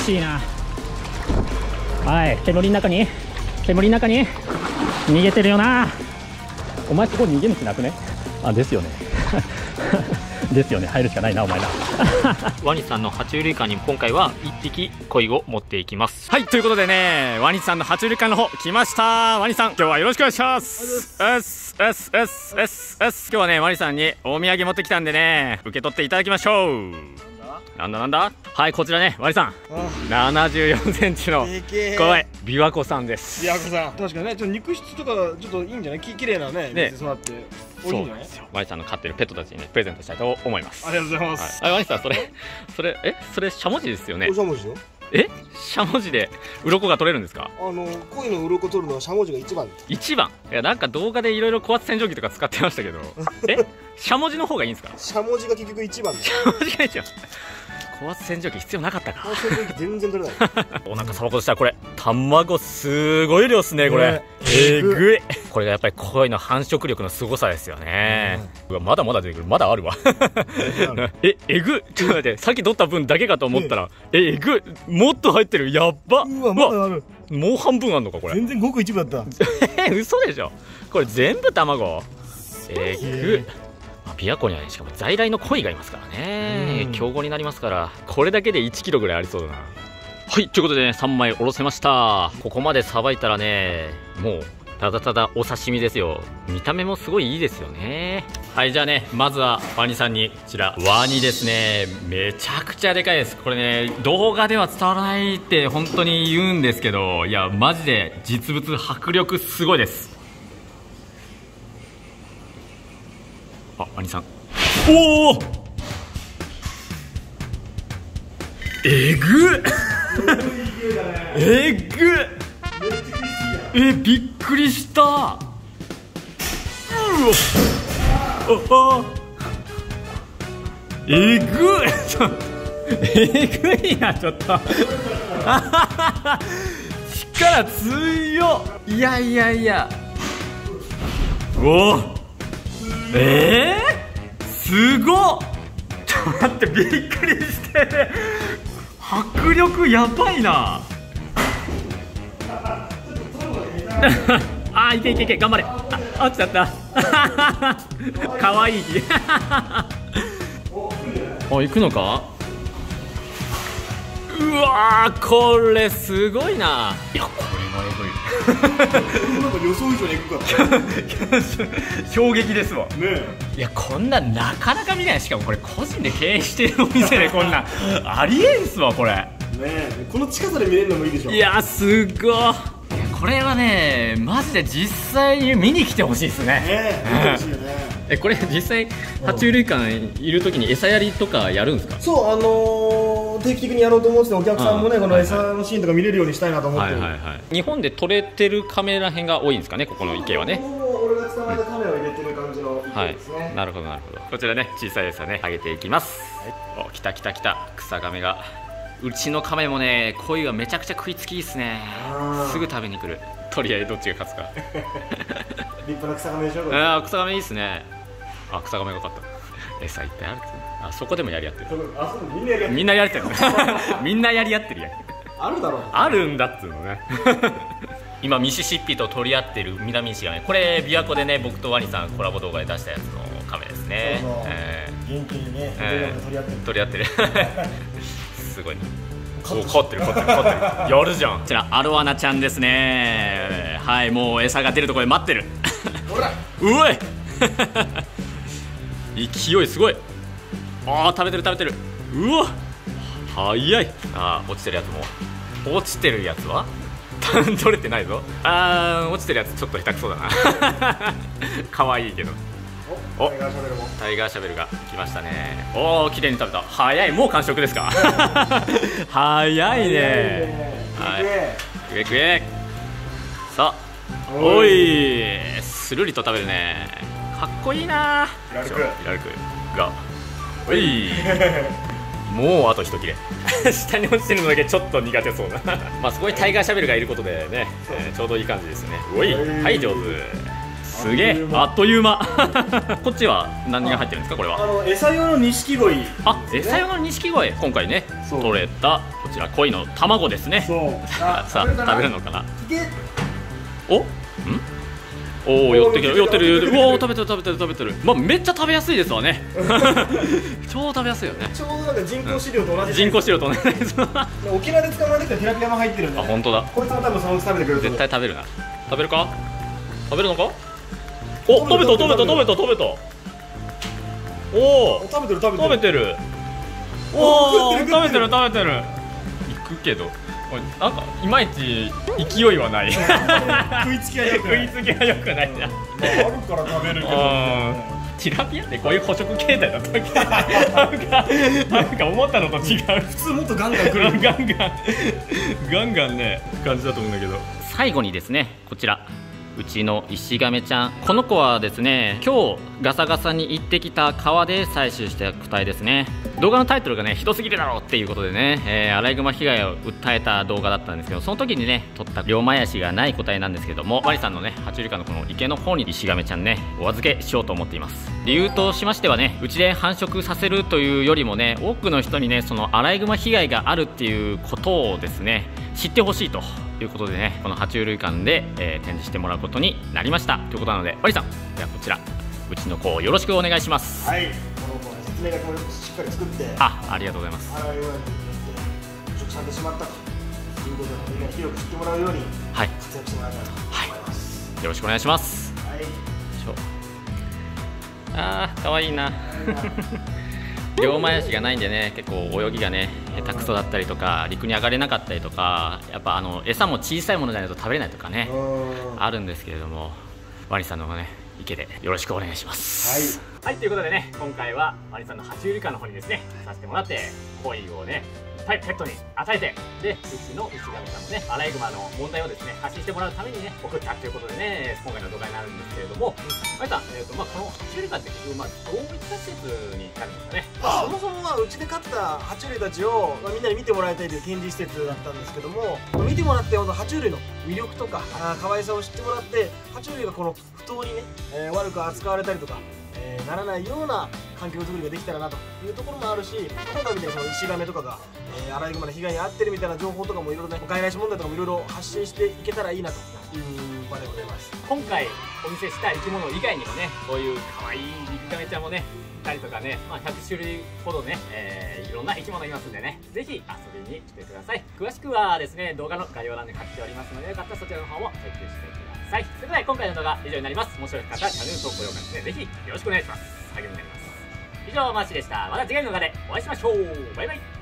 しいな。はい、煙の中に逃げてるよな。お前そこ逃げ道なくね。あ、ですよねですよね、入るしかないなお前なワニさんの爬虫類館に今回は1匹鯉を持っていきます。はい、ということでね、ワニさんの爬虫類館の方来ました。ワニさん、今日はよろしくお願いします。今日はね、ワニさんにお土産持ってきたんでね、受け取っていただきましょう。なんだはい、こちらね、ワニさん74センチの鯉、琵琶湖さんです。琵琶湖さん、確かにね、ちょっと肉質とかちょっといいんじゃない、綺麗なね、水もあってそうなんですよ。ワニさんの飼ってるペットたちにね、プレゼントしたいと思います。ありがとうございます。ワニさん、それしゃもじですよね。しゃもじよ。え、しゃもじで鱗が取れるんですか。鯉の鱗取るのはしゃもじが一番。一番。いや、なんか動画でいろいろ高圧洗浄機とか使ってましたけど。え、しゃもじの方がいいんですか。しゃもじが結局一番。しゃもじが一番。高圧洗浄機必要なかったか。高圧洗浄機全然取れない。お腹さばこうとしたら、これ卵すごい量ですね、これ。えぐい。これがやっぱり鯉の繁殖力の凄さですよね。まだまだ出てくる、まだあるわ。え、えぐ、ちょっと待って、さっき取った分だけかと思ったら、えぐ、もっと入ってる、やっば。うわ、まだある。もう半分あるのか、これ。全然ごく一部だった。嘘でしょ。これ全部卵。えぐ。琵琶湖にはね、しかも在来の鯉がいますからね、強豪になりますから、これだけで1キロぐらいありそうだな。はい、ということでね、3枚おろせました。ここまでさばいたらね、もうただただお刺身ですよ。見た目もすごいいいですよね。はい、じゃあね、まずはワニさんにこちらワニですね。めちゃくちゃでかいです。これね、動画では伝わらないって本当に言うんですけど、いやマジで実物迫力すごいです。あ、ワニさん、おお、えぐえぐ、え、びっくりした。うわ、あ、えぐえぐいな、ちょっと力強い。いやおお、すごっ、ちょっと待って、びっくりして、迫力やばいなあ、いけいけいけ、頑張れ。あ、落ちちゃったかわいいあ、行くのか。うわー、これすごいな。いや、これはエグい予想以上にエグかった衝撃ですわねえ。いや、こんななかなか見ない。しかもこれ個人で経営してるお店でこんなありえんすわ、これねえ。この近さで見れるのもいいでしょ。いや、すごい。これはね、マジで実際に見に来てほしいですね。これ実際爬虫類館いるときに餌やりとかやるんですか。そう、定期的にやろうと思ってて、お客さんもね、この餌のシーンとか見れるようにしたいなと思って。日本で取れてるカメら辺が多いんですかね、ここの池はね。俺が捕まえたカメを入れてる感じの池ですね。はい、なるほどなるほど。こちらね、小さい餌ね、あげていきます。はい、お、来た、草亀が。うちの亀もね、鯉がめちゃくちゃ食いつきいいですね。すぐ食べに来る。とりあえずどっちが勝つか。立派な草亀でしょ。あ、草亀いいですね。あ、草亀が勝った。餌いっぱいあるって。あそこでもやり合ってる。あ、そう、みんなやり合ってるみんなやり合ってるやんあるだろう、あるんだっつうのね今ミシシッピと取り合ってる南石がね、これ琵琶湖でね、僕とワニさんコラボ動画で出したやつのカメですね。元気にね、取り合ってるすごいね。凝ってるやるじゃん。こちらアロアナちゃんですね。はい、もう餌が出るところで待ってるうおい勢いすごい。ああ、食べてる。うわ、早い。ああ、落ちてるやつは取れてないぞ。ああ、落ちてるやつちょっと下手くそだな可愛いけど。お、タイガーシャベルが来ましたね。おお、綺麗に食べた。早い、もう完食ですか早いね。はい、くえさあ、おい、スルリと食べるね。かっこいいな。ひらるくが、おいもうあと一切れ下に落ちてるのだけちょっと苦手そうなまあそこにタイガーシャベルがいることでね、ちょうどいい感じですね。おい、はい、上手。すげえ、あっという間。こっちは何が入ってるんですか、これは。餌用の錦鯉。あ、餌用の錦鯉、今回ね、取れたこちら鯉の卵ですね。さあ、食べるのかな。お、ん？おお、寄ってきた、寄ってる、寄ってる。うわ、食べてる、食べてる、食べてる。まあ、めっちゃ食べやすいですわね。超食べやすいよね。ちょうどなんか人工飼料と同じ。人工飼料と同じ。沖縄で捕まえてきたテラピアも入ってるんで。あ、本当だ。こいつも多分そのうち食べてくれる。絶対食べるな。食べるか？食べるのか？お、食べた、食べた、食べた、食べた。おお、食べてる、食べてる。食べてる。おお、食べてる、食べてる。行くけど。なんかいまいち勢いはない。食いつきはよくない。食いつきはよくないじゃん。あるから食べるけど。ティラピアってこういう捕食形態だったっけ。なんか思ったのと違う。普通もっとガンガン来る。ガンガンね感じだと思うんだけど。最後にですね、こちら。うちのイシガメちゃん、この子はですね、今日ガサガサに行ってきた川で採取した個体ですね。動画のタイトルがね、ひどすぎるだろうっていうことでね、アライグマ被害を訴えた動画だったんですけど、その時にね取った両前足がない個体なんですけども、マリさんのね爬虫類館のこの池の方にイシガメちゃんねお預けしようと思っています。理由としましてはね、うちで繁殖させるというよりもね、多くの人にねそのアライグマ被害があるっていうことをですね知ってほしいということでね、この爬虫類館で、展示してもらうことになりましたということなので、マリさん、ではこちらうちの子をよろしくお願いします。はい、この子の説明書きもしっかり作って、ありがとうございます。アライグマに捕食されてしまったということで、みんなに広く知ってもらうように活躍してもらいたいと思います。はい、よろしくお願いします。はい、あー、かわいいな。両前足がないんでね、結構泳ぎがね下手くそだったりとか、陸に上がれなかったりとか、やっぱ餌も小さいものじゃないと食べれないとかね、あるんですけれども、マリさんのね池でよろしくお願いします。はい、ということでね、今回はマリさんの爬虫類館の方にですねさせてもらって、鯉をねいっぱいペットに与えて、でうちのイシガメさんもねアライグマの問題をですね発信してもらうためにね送ったということでね、今回の動画になるんですけれども、マリさん、この爬虫類館って結局動物施設になるんですよね。そもそもはうちで飼った爬虫類たちを、みんなに見てもらいたいという展示施設だったんですけども、見てもらってほんと爬虫類の魅力とか可愛さを知ってもらって、爬虫類がこの不当にね、悪く扱われたりとか、ならないような環境作りができたらなというところもあるし、今回みたいにそのイシガメとかが、アライグマの被害に遭ってるみたいな情報とかもいろいろね、外来種問題とかもいろいろ発信していけたらいいなという場でございます。今回お見せした生き物以外にもね、こういう可愛いイシガメちゃんもねいたりとかね、100種類ほどね、いろんな生き物いますんでね、ぜひ遊びに来てください。詳しくはですね動画の概要欄に書いておりますので、よかったらそちらの方もチェックしてください。それでは今回の動画以上になります。面白かったらチャンネル登録、高評価ですね、ぜひよろしくお願いします。励みになります。以上、マーシーでした。また次回の動画でお会いしましょう。バイバイ。